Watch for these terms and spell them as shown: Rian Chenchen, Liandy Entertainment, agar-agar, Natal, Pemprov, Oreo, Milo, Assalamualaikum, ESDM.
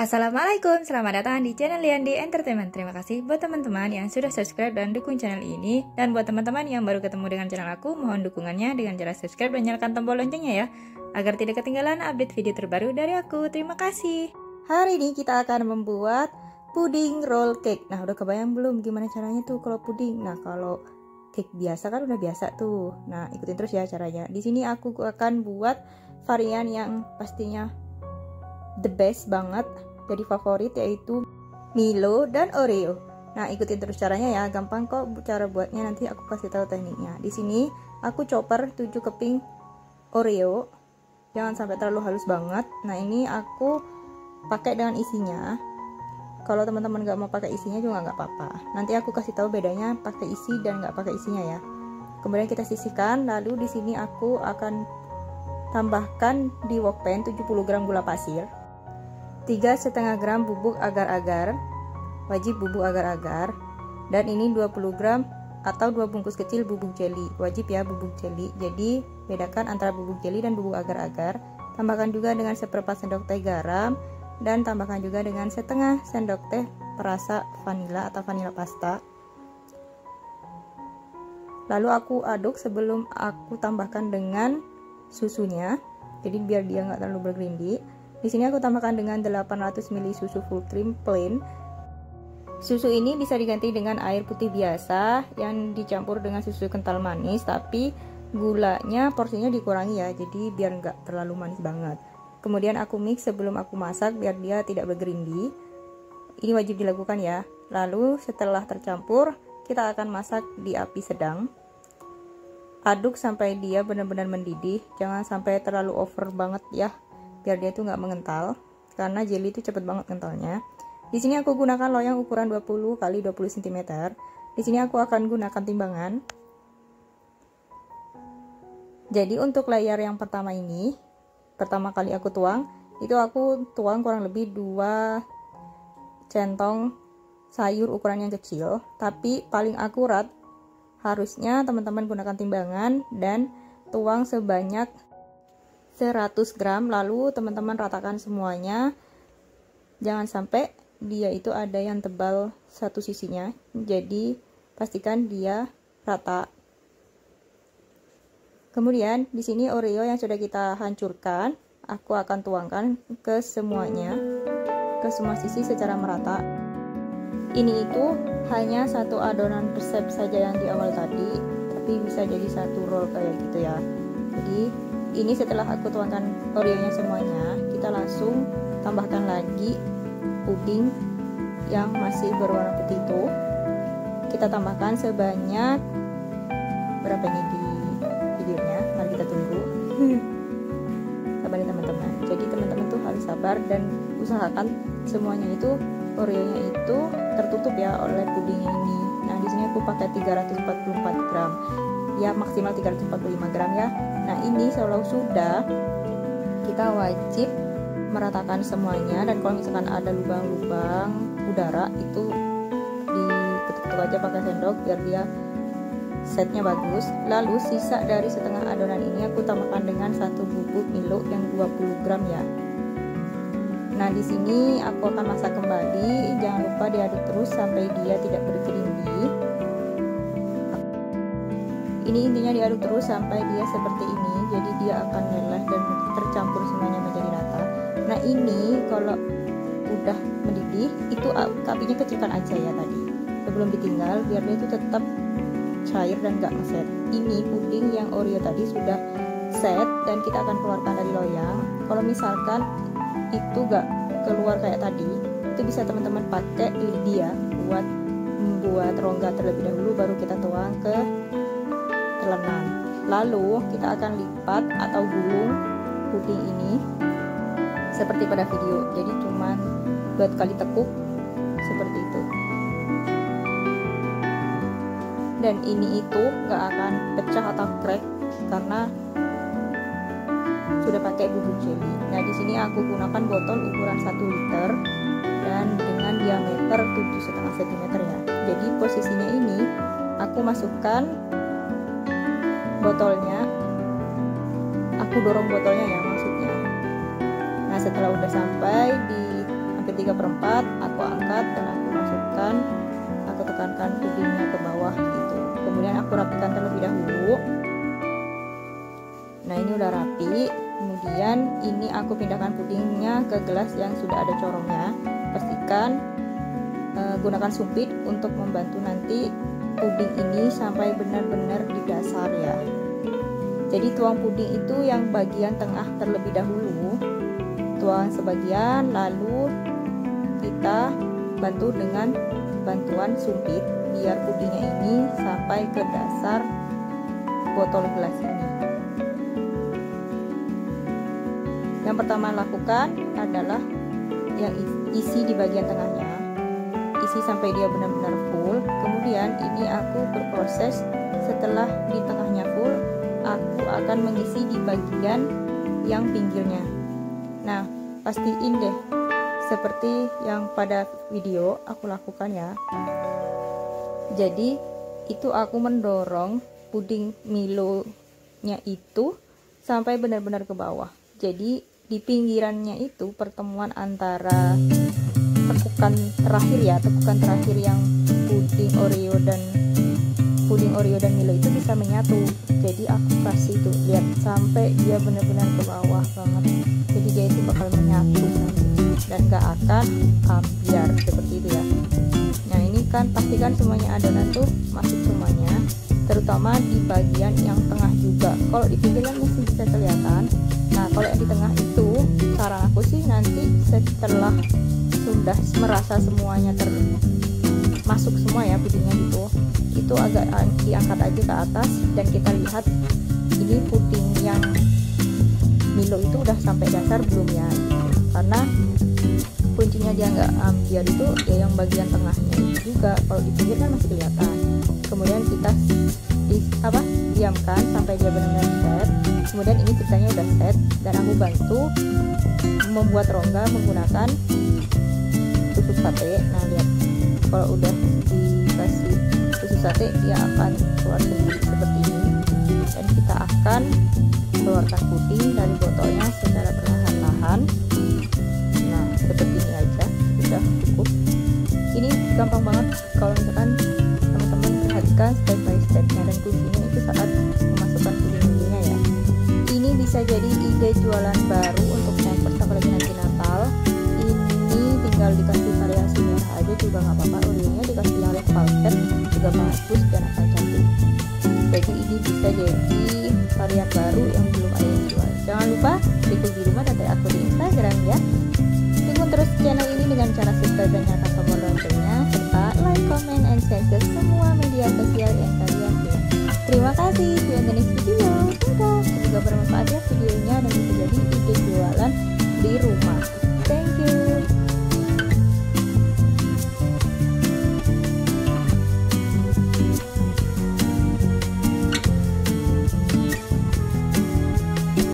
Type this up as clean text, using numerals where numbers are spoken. Assalamualaikum, selamat datang di channel Liandy Entertainment. Terima kasih buat teman-teman yang sudah subscribe dan dukung channel ini. Dan buat teman-teman yang baru ketemu dengan channel aku, mohon dukungannya dengan cara subscribe dan nyalakan tombol loncengnya ya, agar tidak ketinggalan update video terbaru dari aku. Terima kasih. Hari ini kita akan membuat puding roll cake. Nah, udah kebayang belum gimana caranya tuh kalau puding? Nah, kalau cake biasa kan udah biasa tuh. Nah, ikutin terus ya caranya. Di sini aku akan buat varian yang pastinya the best banget, jadi favorit, yaitu Milo dan Oreo. Nah, ikutin terus caranya ya, gampang kok cara buatnya, nanti aku kasih tahu tekniknya. Di sini aku chopper 7 keping Oreo, jangan sampai terlalu halus banget. Nah, ini aku pakai dengan isinya. Kalau teman-teman nggak mau pakai isinya juga nggak apa-apa, nanti aku kasih tahu bedanya pakai isi dan nggak pakai isinya ya. Kemudian kita sisihkan, lalu di sini aku akan tambahkan di wokpen 70 gram gula pasir, 3,5 gram bubuk agar-agar, wajib bubuk agar-agar, dan ini 20 gram atau 2 bungkus kecil bubuk jeli, wajib ya bubuk jeli. Jadi bedakan antara bubuk jeli dan bubuk agar-agar. Tambahkan juga dengan 1/4 sendok teh garam, dan tambahkan juga dengan 1/2 sendok teh perasa vanila atau vanila pasta. Lalu aku aduk sebelum aku tambahkan dengan susunya, jadi biar dia nggak terlalu bergelinding. Di sini aku tambahkan dengan 800 ml susu full cream plain. Susu ini bisa diganti dengan air putih biasa yang dicampur dengan susu kental manis, tapi gulanya porsinya dikurangi ya, jadi biar nggak terlalu manis banget. Kemudian aku mix sebelum aku masak biar dia tidak bergerindi. Ini wajib dilakukan ya. Lalu setelah tercampur, kita akan masak di api sedang. Aduk sampai dia benar-benar mendidih, jangan sampai terlalu over banget ya, biar dia tuh nggak mengental, karena jelly itu cepet banget kentalnya. Di sini aku gunakan loyang ukuran 20 x 20 cm. Di sini aku akan gunakan timbangan. Jadi untuk layar yang pertama ini, pertama kali aku tuang, itu aku tuang kurang lebih 2 centong sayur ukuran yang kecil, tapi paling akurat harusnya teman-teman gunakan timbangan dan tuang sebanyak 100 gram, lalu teman-teman ratakan semuanya. Jangan sampai dia itu ada yang tebal satu sisinya, jadi pastikan dia rata. Kemudian di sini Oreo yang sudah kita hancurkan, aku akan tuangkan ke semuanya, ke semua sisi secara merata. Ini itu hanya satu adonan resep saja yang di awal tadi, tapi bisa jadi satu roll kayak gitu ya. Jadi ini setelah aku tuangkan Oreo-nya semuanya, kita langsung tambahkan lagi puding yang masih berwarna putih itu. Kita tambahkan sebanyak berapa nih di videonya, mari kita tunggu. Sabarin teman-teman. Jadi teman-teman tuh harus sabar dan usahakan semuanya itu Oreo-nya itu tertutup ya oleh puding ini. Nah, di sini aku pakai 344 gram. Ya, maksimal 345 gram ya. Nah, ini kalau sudah, kita wajib meratakan semuanya, dan kalau misalkan ada lubang-lubang udara itu diketuk-ketuk aja pakai sendok biar dia setnya bagus. Lalu sisa dari setengah adonan ini aku tambahkan dengan 1 bubuk Milo yang 20 gram ya. Nah, di sini aku akan masak kembali, jangan lupa diaduk terus sampai dia tidak bergerinding. Ini intinya diaduk terus sampai dia seperti ini, jadi dia akan leleh dan tercampur semuanya menjadi rata. Nah, ini kalau udah mendidih, itu apinya kecilkan aja ya tadi, sebelum ditinggal, biar dia itu tetap cair dan gak ngeset. Ini puding yang Oreo tadi sudah set, dan kita akan keluarkan dari loyang. Kalau misalkan itu gak keluar kayak tadi, itu bisa teman-teman pakai lidi ya, buat membuat rongga terlebih dahulu, baru kita tuang ke telenan. Lalu kita akan lipat atau gulung puding ini seperti pada video, jadi cuman 2 kali tekuk seperti itu, dan ini itu nggak akan pecah atau crack karena sudah pakai bubuk jelly. Nah, di sini aku gunakan botol ukuran 1 liter dan dengan diameter 7,5 cm ya. Jadi posisinya ini aku masukkan botolnya, aku dorong botolnya ya maksudnya. Nah, setelah udah sampai di hampir 3/4 aku angkat dan aku masukkan, aku tekankan pudingnya ke bawah gitu. Kemudian aku rapikan terlebih dahulu. Nah, ini udah rapi. Kemudian ini aku pindahkan pudingnya ke gelas yang sudah ada corongnya. Pastikan gunakan sumpit untuk membantu nanti puding ini sampai benar-benar di dasar ya. Jadi tuang puding itu yang bagian tengah terlebih dahulu. Tuang sebagian, lalu kita bantu dengan bantuan sumpit biar pudingnya ini sampai ke dasar botol gelas ini. Yang pertama lakukan adalah yang isi di bagian tengahnya, isi sampai dia benar-benar full. Kemudian ini aku berproses, setelah di tengahnya full, aku akan mengisi di bagian yang pinggirnya. Nah, pastiin deh seperti yang pada video aku lakukan ya. Jadi itu aku mendorong puding Milo nya itu sampai benar-benar ke bawah. Jadi di pinggirannya itu pertemuan antara tekukan terakhir yang puding Oreo dan Milo itu bisa menyatu. Jadi aku kasih tuh, lihat sampai dia benar-benar ke bawah banget. Jadi dia itu bakal menyatu dan gak akan ambiar seperti itu ya. Nah, ini kan pastikan semuanya adonan tuh masuk semuanya, terutama di bagian yang tengah juga. Kalau di pinggirnya masih bisa kelihatan. Nah, kalau yang di tengah itu saran aku sih nanti setelah sudah merasa semuanya termasuk semua ya pudingnya gitu, itu agak diangkat aja ke atas dan kita lihat ini puding yang Milo itu udah sampai dasar belum ya. Karena kuncinya dia nggak ambiar itu ya yang bagian tengahnya itu juga, kalau di pinggir kan masih kelihatan. Kemudian kita diamkan sampai dia benar-benar set. Kemudian ini ceritanya udah set dan aku bantu membuat rongga menggunakan tusuk sate. Nah, lihat kalau udah dikasih tusuk sate dia akan keluar sendiri seperti ini, dan kita akan keluarkan puding dari botolnya secara perlahan-lahan. Nah, seperti ini aja sudah cukup. Ini gampang banget kalau misalkan teman-teman perhatikan step by stepnya dan kuncinya itu saat memasukkan puding-pudingnya ya. Ini bisa jadi ide jualan baru untuk hampers, apalagi nanti Natal. Ini tinggal dikasih variasi merah aja juga nggak apa-apa. Oreo-nya dikasih yang red velvet juga bagus dan akan cantik. Jadi ini bisa jadi varian baru yang belum ada yang jual. Jangan lupa ikut di rumah dan tag aku di Instagram ya. Tunggu terus channel ini dengan cara subscribe dan nyalakan tombol loncengnya, serta like, comment, and share ke semua media sosial yang kalian punya. Terima kasih, see you in the next video. Semoga bermanfaat ya videonya dan bisa jadi ide jualan di rumah.